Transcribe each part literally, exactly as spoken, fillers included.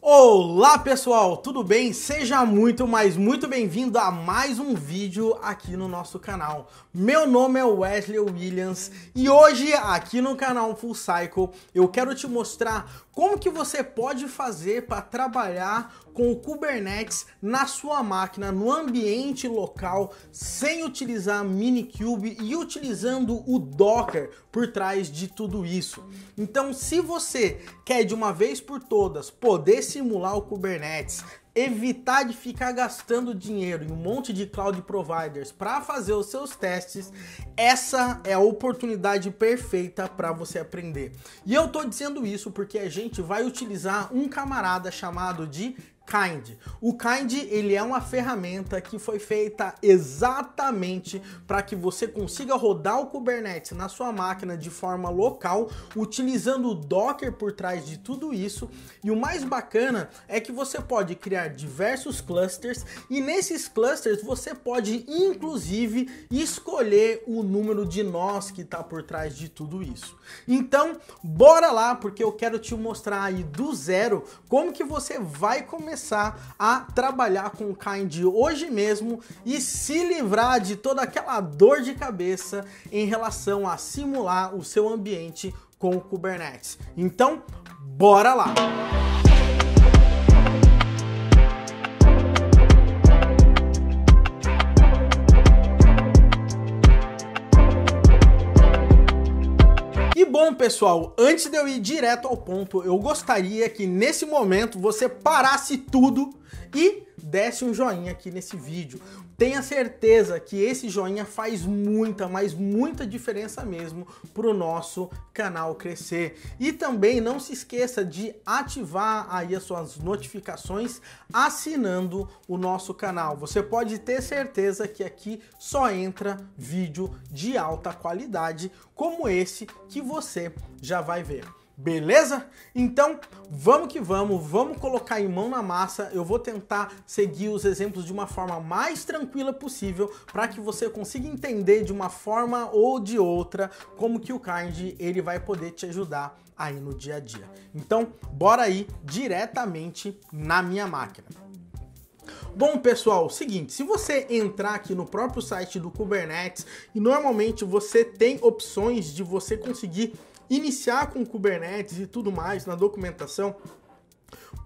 Olá pessoal, tudo bem? Seja muito, mas muito bem-vindo a mais um vídeo aqui no nosso canal. Meu nome é Wesley Williams e hoje aqui no canal Full Cycle eu quero te mostrar como que você pode fazer para trabalhar com o Kubernetes na sua máquina, no ambiente local, sem utilizar Minikube e utilizando o Docker por trás de tudo isso. Então, se você quer de uma vez por todas poder se simular o Kubernetes, evitar de ficar gastando dinheiro em um monte de cloud providers para fazer os seus testes, essa é a oportunidade perfeita para você aprender. E eu tô dizendo isso porque a gente vai utilizar um camarada chamado de Kind. O Kind, ele é uma ferramenta que foi feita exatamente para que você consiga rodar o Kubernetes na sua máquina de forma local, utilizando o Docker por trás de tudo isso. E o mais bacana é que você pode criar diversos clusters e nesses clusters você pode inclusive escolher o número de nós que está por trás de tudo isso. Então, bora lá, porque eu quero te mostrar aí do zero como que você vai começar começar a trabalhar com o Kind hoje mesmo e se livrar de toda aquela dor de cabeça em relação a simular o seu ambiente com o Kubernetes. Então, bora lá! Bom, pessoal, antes de eu ir direto ao ponto, eu gostaria que nesse momento você parasse tudo e desse um joinha aqui nesse vídeo. Tenha certeza que esse joinha faz muita, mas muita diferença mesmo para o nosso canal crescer. E também não se esqueça de ativar aí as suas notificações assinando o nosso canal. Você pode ter certeza que aqui só entra vídeo de alta qualidade como esse que você já vai ver. Beleza? Então, vamos que vamos, vamos colocar em mão na massa. Eu vou tentar seguir os exemplos de uma forma mais tranquila possível para que você consiga entender de uma forma ou de outra como que o Kind ele vai poder te ajudar aí no dia a dia. Então, bora aí diretamente na minha máquina. Bom, pessoal, seguinte, se você entrar aqui no próprio site do Kubernetes, e normalmente você tem opções de você conseguir iniciar com Kubernetes e tudo mais na documentação,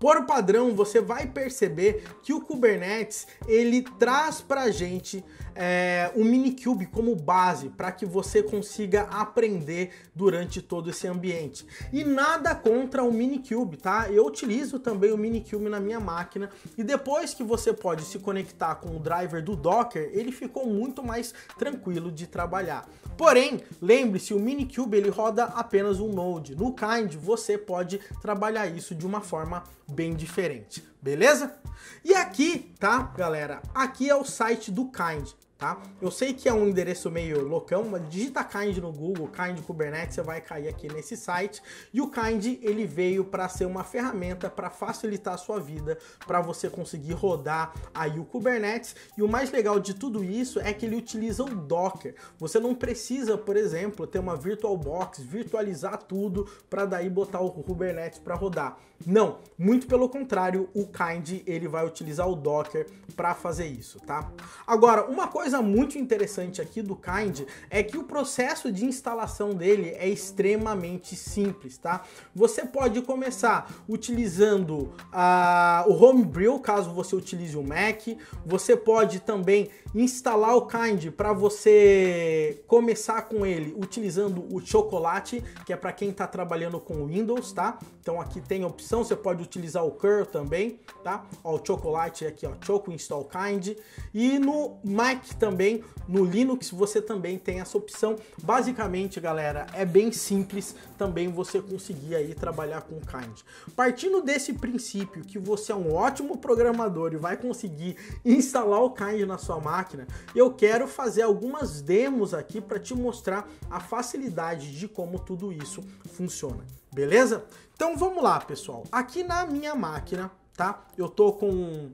por padrão você vai perceber que o Kubernetes ele traz pra gente é, o Minikube como base para que você consiga aprender durante todo esse ambiente. E nada contra o Minikube, tá? Eu utilizo também o Minikube na minha máquina e depois que você pode se conectar com o driver do Docker, ele ficou muito mais tranquilo de trabalhar. Porém, lembre-se, o Minikube ele roda apenas um node. No Kind você pode trabalhar isso de uma forma bem diferente, beleza? E aqui, tá, galera? Aqui é o site do Kind, tá? Eu sei que é um endereço meio loucão, mas digita Kind no Google, Kind Kubernetes, você vai cair aqui nesse site. E o Kind, ele veio para ser uma ferramenta para facilitar a sua vida, para você conseguir rodar aí o Kubernetes. E o mais legal de tudo isso é que ele utiliza o Docker. Você não precisa, por exemplo, ter uma VirtualBox, virtualizar tudo para daí botar o Kubernetes para rodar. Não, muito pelo contrário, o Kind, ele vai utilizar o Docker para fazer isso, tá? Agora, uma coisa Uma coisa muito interessante aqui do Kind é que o processo de instalação dele é extremamente simples, tá? Você pode começar utilizando uh, o Homebrew, caso você utilize o Mac. Você pode também instalar o Kind para você começar com ele utilizando o Chocolate, que é para quem está trabalhando com Windows, tá? Então aqui tem opção, você pode utilizar o curl também, tá? Ó, o Chocolate aqui, ó, Choco Install Kind. E no Mac também, no Linux você também tem essa opção. Basicamente, galera, é bem simples também você conseguir aí trabalhar com o Kind. Partindo desse princípio que você é um ótimo programador e vai conseguir instalar o Kind na sua máquina, eu quero fazer algumas demos aqui para te mostrar a facilidade de como tudo isso funciona, beleza? Então vamos lá, pessoal. Aqui na minha máquina, tá? Eu tô com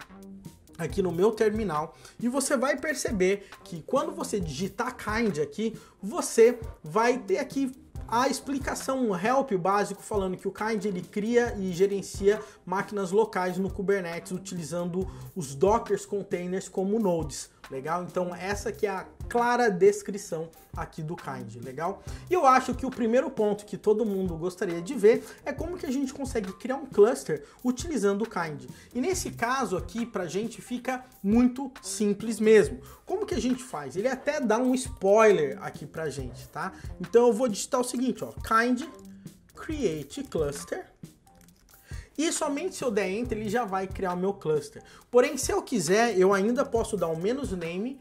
aqui no meu terminal e você vai perceber que quando você digitar Kind aqui, você vai ter aqui a explicação, um help básico falando que o Kind ele cria e gerencia máquinas locais no Kubernetes utilizando os Docker containers como nodes. Legal? Então essa que é a clara descrição aqui do Kind, legal? E eu acho que o primeiro ponto que todo mundo gostaria de ver é como que a gente consegue criar um cluster utilizando o Kind. E nesse caso aqui, pra gente, fica muito simples mesmo. Como que a gente faz? Ele até dá um spoiler aqui pra gente, tá? Então eu vou digitar o seguinte, ó, Kind create cluster. E somente se eu der enter, ele já vai criar o meu cluster. Porém, se eu quiser, eu ainda posso dar um menos name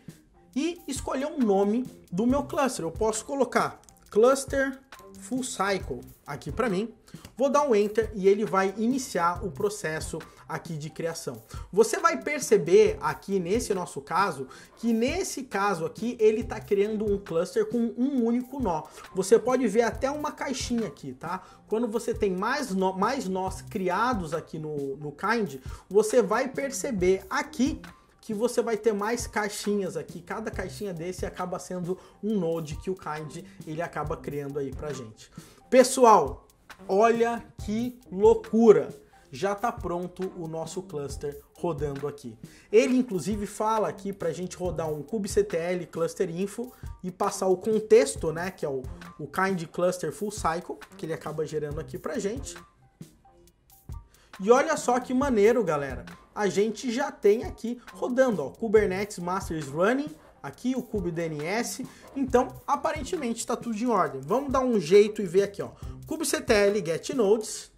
e escolher um nome do meu cluster. Eu posso colocar cluster full cycle aqui para mim. Vou dar um enter e ele vai iniciar o processo aqui de criação. Você vai perceber aqui nesse nosso caso, que nesse caso aqui, ele está criando um cluster com um único nó. Você pode ver até uma caixinha aqui, tá? Quando você tem mais, nó, mais nós criados aqui no, no Kind, você vai perceber aqui que você vai ter mais caixinhas aqui, cada caixinha desse acaba sendo um node que o Kind ele acaba criando aí pra gente. Pessoal, olha que loucura! Já tá pronto o nosso cluster rodando aqui. Ele inclusive fala aqui pra gente rodar um kubectl cluster info e passar o contexto, né, que é o, o Kind cluster full cycle, que ele acaba gerando aqui pra gente. E olha só que maneiro, galera! A gente já tem aqui rodando, ó, Kubernetes Masters Running, aqui o kubedns, então aparentemente está tudo em ordem. Vamos dar um jeito e ver aqui, ó, kubectl get nodes,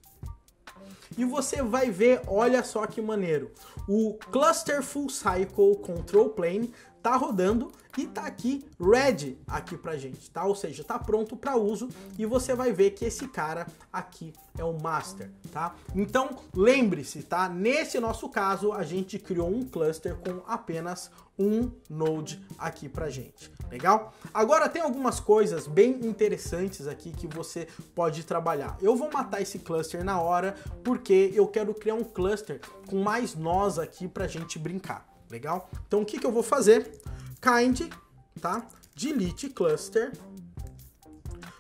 e você vai ver, olha só que maneiro, o cluster full cycle control plane tá rodando e tá aqui ready aqui pra gente, tá? Ou seja, tá pronto para uso e você vai ver que esse cara aqui é o master, tá? Então, lembre-se, tá? Nesse nosso caso, a gente criou um cluster com apenas um node aqui pra gente, legal? Agora tem algumas coisas bem interessantes aqui que você pode trabalhar. Eu vou matar esse cluster na hora porque eu quero criar um cluster com mais nós aqui pra gente brincar. Legal? Então o que que eu vou fazer? Kind, tá? Delete cluster,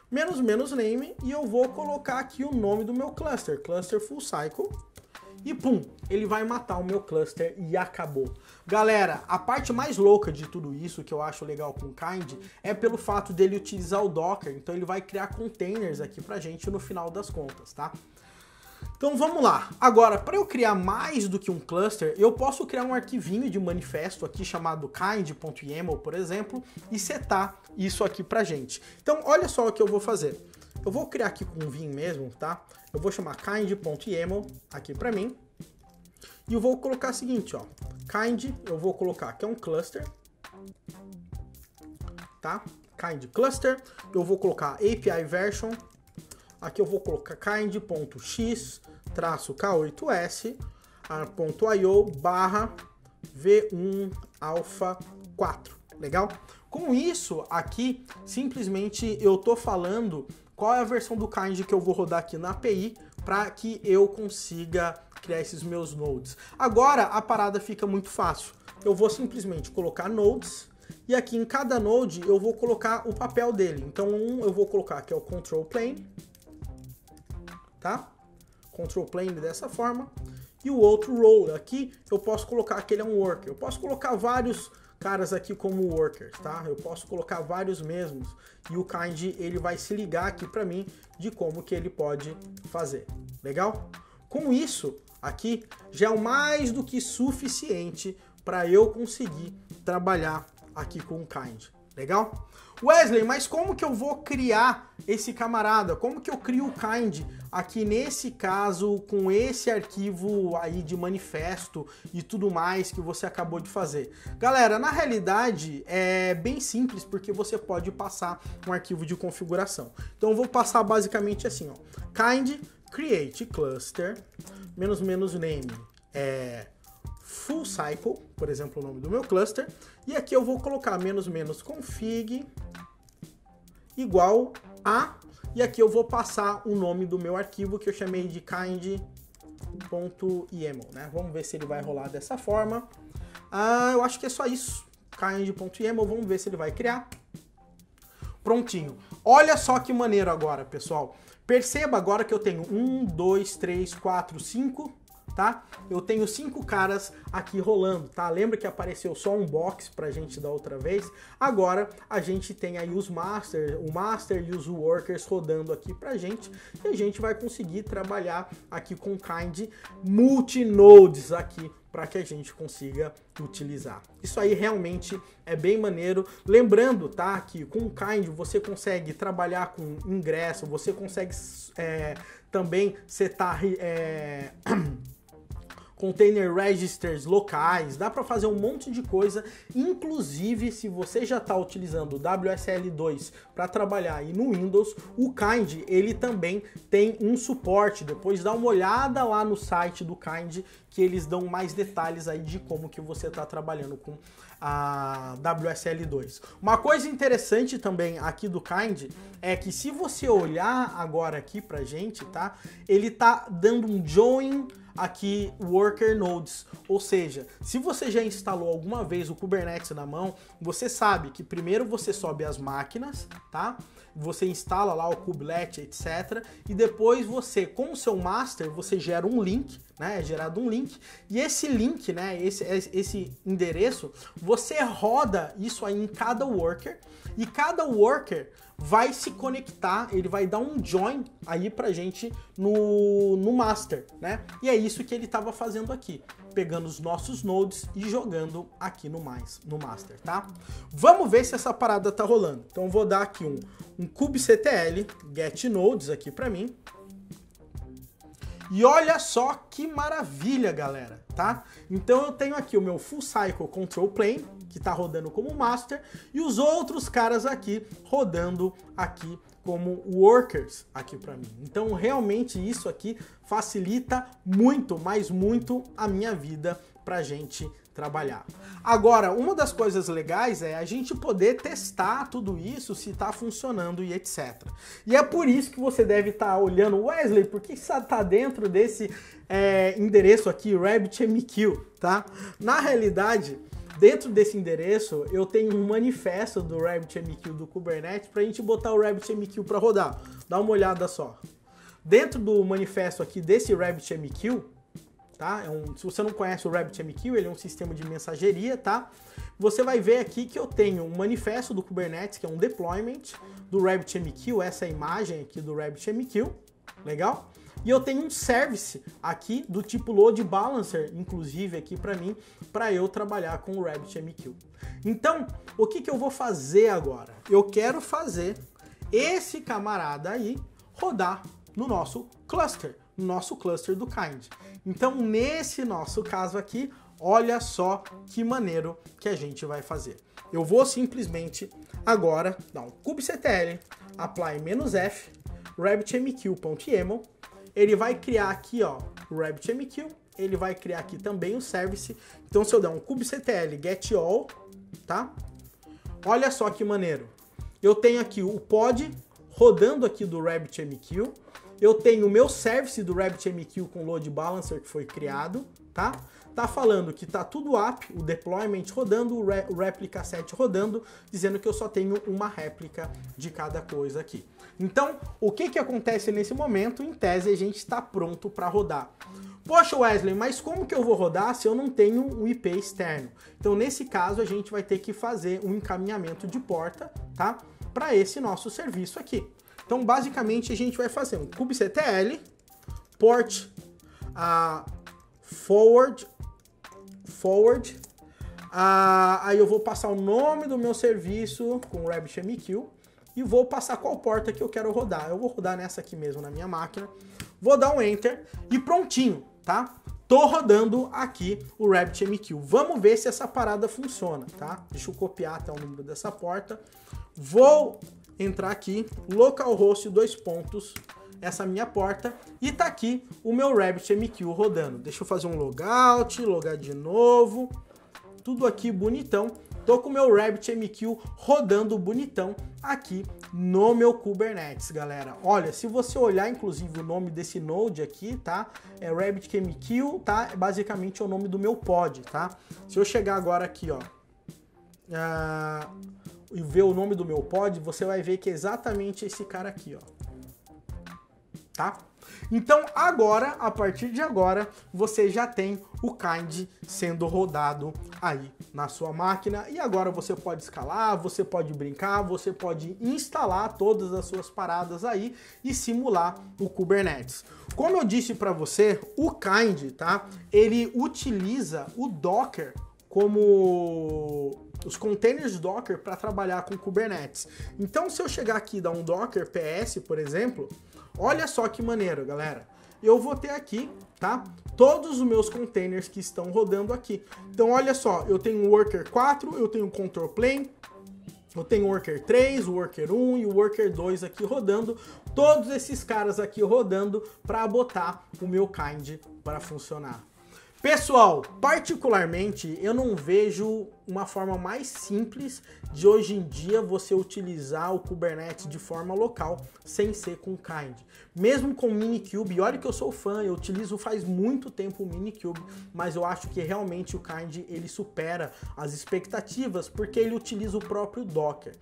menos menos name, e eu vou colocar aqui o nome do meu cluster, cluster full cycle, e pum, ele vai matar o meu cluster e acabou. Galera, a parte mais louca de tudo isso, que eu acho legal com o Kind, é pelo fato dele utilizar o Docker, então ele vai criar containers aqui pra gente no final das contas, tá? Então vamos lá. Agora, para eu criar mais do que um cluster, eu posso criar um arquivinho de manifesto aqui chamado kind.yaml, por exemplo, e setar isso aqui pra gente. Então olha só o que eu vou fazer. Eu vou criar aqui com um vim mesmo, tá? Eu vou chamar kind.yaml aqui pra mim. E eu vou colocar o seguinte, ó. Kind, eu vou colocar que é um cluster, tá? Kind cluster. Eu vou colocar A P I version. Aqui eu vou colocar kind.x-k8s.io barra v um alpha quatro, legal? Com isso aqui, simplesmente eu tô falando qual é a versão do Kind que eu vou rodar aqui na A P I para que eu consiga criar esses meus nodes. Agora a parada fica muito fácil, eu vou simplesmente colocar nodes, e aqui em cada node eu vou colocar o papel dele. Então um eu vou colocar que é o control plane, tá? Control plane dessa forma. E o outro role aqui, eu posso colocar que ele é um worker. Eu posso colocar vários caras aqui como workers, tá? Eu posso colocar vários mesmos. E o Kind, ele vai se ligar aqui para mim de como que ele pode fazer. Legal? Com isso, aqui já é mais do que suficiente para eu conseguir trabalhar aqui com o Kind. Legal? Wesley, mas como que eu vou criar esse camarada? Como que eu crio o Kind aqui nesse caso com esse arquivo aí de manifesto e tudo mais que você acabou de fazer? Galera, na realidade é bem simples porque você pode passar um arquivo de configuração. Então eu vou passar basicamente assim, ó. Kind create cluster menos menos name é full cycle, por exemplo, o nome do meu cluster, e aqui eu vou colocar menos menos config igual a, e aqui eu vou passar o nome do meu arquivo que eu chamei de kind.yaml, né? Vamos ver se ele vai rolar dessa forma. Ah, eu acho que é só isso, kind.yaml, vamos ver se ele vai criar. Prontinho. Olha só que maneiro agora, pessoal. Perceba agora que eu tenho um, dois, três, quatro, cinco, tá? Eu tenho cinco caras aqui rolando, tá? Lembra que apareceu só um box pra gente da outra vez? Agora a gente tem aí os master, o master e os workers rodando aqui pra gente, e a gente vai conseguir trabalhar aqui com kind multinodes aqui, para que a gente consiga utilizar. Isso aí realmente é bem maneiro. Lembrando, tá, que com o Kind você consegue trabalhar com ingresso, você consegue é, também setar é, container registers locais, dá para fazer um monte de coisa, inclusive se você já está utilizando o W S L dois para trabalhar aí no Windows, o Kind, ele também tem um suporte, depois dá uma olhada lá no site do Kind, que eles dão mais detalhes aí de como que você está trabalhando com a W S L dois. Uma coisa interessante também aqui do Kind é que se você olhar agora aqui pra gente, tá? Ele tá dando um join aqui worker nodes, ou seja, se você já instalou alguma vez o Kubernetes na mão, você sabe que primeiro você sobe as máquinas, tá? Você instala lá o kubelet, etcétera. E depois você, com o seu master, você gera um link, né? É gerado um link. E esse link, né? Esse, esse endereço, você roda isso aí em cada worker. E cada worker vai se conectar, ele vai dar um join aí pra gente no, no master, né? E é isso que ele estava fazendo aqui, pegando os nossos nodes e jogando aqui no mais, no master, tá? Vamos ver se essa parada tá rolando. Então vou dar aqui um, um kubectl get nodes aqui para mim. E olha só que maravilha, galera, tá? Então eu tenho aqui o meu Full Cycle Control Plane, que tá rodando como master, e os outros caras aqui rodando aqui como workers aqui para mim. Então realmente isso aqui facilita muito, mas muito a minha vida pra gente trabalhar. Agora, uma das coisas legais é a gente poder testar tudo isso, se tá funcionando e etcétera. E é por isso que você deve estar tá olhando, Wesley, por que isso tá dentro desse é, endereço aqui, RabbitMQ, tá? Na realidade, dentro desse endereço, eu tenho um manifesto do RabbitMQ do Kubernetes pra gente botar o RabbitMQ para rodar. Dá uma olhada só. Dentro do manifesto aqui desse RabbitMQ, tá? É um, se você não conhece o RabbitMQ, ele é um sistema de mensageria, tá? Você vai ver aqui que eu tenho um manifesto do Kubernetes, que é um deployment do RabbitMQ, essa imagem aqui do RabbitMQ, legal? E eu tenho um service aqui do tipo load balancer, inclusive aqui para mim, para eu trabalhar com o RabbitMQ. Então, o que que eu vou fazer agora? Eu quero fazer esse camarada aí rodar no nosso cluster, nosso cluster do Kind. Então, nesse nosso caso aqui, olha só que maneiro que a gente vai fazer. Eu vou simplesmente agora dar um kubectl apply-f rabbitmq.yaml, ele vai criar aqui, ó, o rabbitmq, ele vai criar aqui também o service. Então, se eu der um kubectl getAll, tá? Olha só que maneiro. Eu tenho aqui o pod rodando aqui do rabbitmq. Eu tenho o meu service do RabbitMQ com load balancer que foi criado, tá? Tá falando que tá tudo up, o deployment rodando, o, re, o replica set rodando, dizendo que eu só tenho uma réplica de cada coisa aqui. Então, o que que acontece nesse momento? Em tese, a gente está pronto para rodar. Poxa, Wesley, mas como que eu vou rodar se eu não tenho um I P externo? Então, nesse caso, a gente vai ter que fazer um encaminhamento de porta, tá? Para esse nosso serviço aqui. Então, basicamente, a gente vai fazer um kubectl port uh, forward, forward uh, aí eu vou passar o nome do meu serviço com o RabbitMQ e vou passar qual porta que eu quero rodar. Eu vou rodar nessa aqui mesmo, na minha máquina. Vou dar um enter e prontinho, tá? Tô rodando aqui o RabbitMQ. Vamos ver se essa parada funciona, tá? Deixa eu copiar até o número dessa porta. Vou entrar aqui, localhost dois pontos, essa minha porta, e tá aqui o meu RabbitMQ rodando. Deixa eu fazer um logout, logar de novo, tudo aqui bonitão. Tô com o meu RabbitMQ rodando bonitão aqui no meu Kubernetes, galera. Olha, se você olhar, inclusive, o nome desse node aqui, tá? É RabbitMQ, tá? Basicamente é o nome do meu pod, tá? Se eu chegar agora aqui, ó, uh, e ver o nome do meu pod, você vai ver que é exatamente esse cara aqui, ó. Tá? Então agora, a partir de agora, você já tem o Kind sendo rodado aí na sua máquina e agora você pode escalar, você pode brincar, você pode instalar todas as suas paradas aí e simular o Kubernetes. Como eu disse para você, o Kind, tá? Ele utiliza o Docker como os containers Docker para trabalhar com Kubernetes. Então, se eu chegar aqui e dar um Docker P S, por exemplo, olha só que maneiro, galera. Eu vou ter aqui, tá? Todos os meus containers que estão rodando aqui. Então, olha só, eu tenho o Worker quatro, eu tenho o Control Plane, eu tenho o Worker três, o Worker um e o Worker dois aqui rodando. Todos esses caras aqui rodando para botar o meu Kind para funcionar. Pessoal, particularmente, eu não vejo uma forma mais simples de hoje em dia você utilizar o Kubernetes de forma local, sem ser com Kind. Mesmo com Minikube, olha que eu sou fã, eu utilizo faz muito tempo o Minikube, mas eu acho que realmente o Kind, ele supera as expectativas, porque ele utiliza o próprio Docker.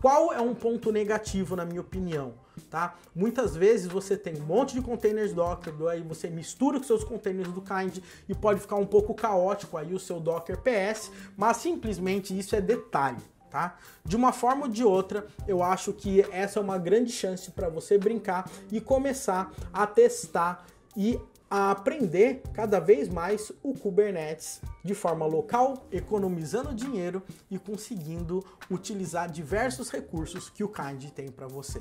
Qual é um ponto negativo, na minha opinião? Tá? Muitas vezes você tem um monte de containers Docker, aí você mistura com seus containers do Kind e pode ficar um pouco caótico aí o seu Docker P S, mas simplesmente isso é detalhe, tá? De uma forma ou de outra, eu acho que essa é uma grande chance para você brincar e começar a testar e a aprender cada vez mais o Kubernetes de forma local, economizando dinheiro e conseguindo utilizar diversos recursos que o Kind tem para você.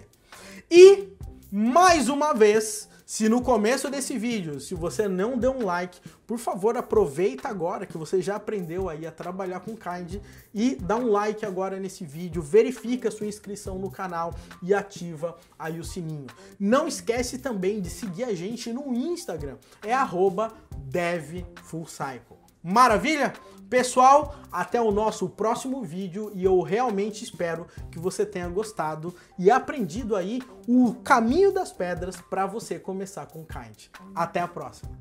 E, mais uma vez, se no começo desse vídeo, se você não deu um like, por favor, aproveita agora que você já aprendeu aí a trabalhar com Kind e dá um like agora nesse vídeo, verifica a sua inscrição no canal e ativa aí o sininho. Não esquece também de seguir a gente no Instagram, é arroba devfullcycle. Maravilha? Pessoal, até o nosso próximo vídeo e eu realmente espero que você tenha gostado e aprendido aí o caminho das pedras para você começar com Kind. Até a próxima.